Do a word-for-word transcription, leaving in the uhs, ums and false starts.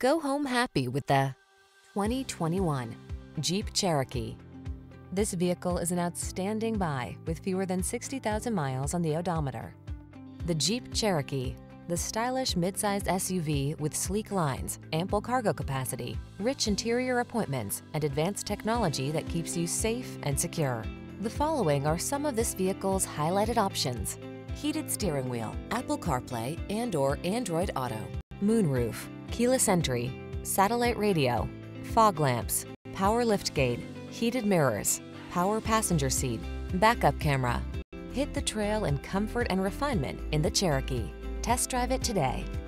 Go home happy with the twenty twenty-one Jeep Cherokee. This vehicle is an outstanding buy with fewer than sixty thousand miles on the odometer. The Jeep Cherokee, the stylish midsize S U V with sleek lines, ample cargo capacity, rich interior appointments, and advanced technology that keeps you safe and secure. The following are some of this vehicle's highlighted options: heated steering wheel, Apple CarPlay and/or Android Auto, moonroof, keyless entry, satellite radio, fog lamps, power liftgate, heated mirrors, power passenger seat, backup camera. Hit the trail in comfort and refinement in the Cherokee. Test drive it today.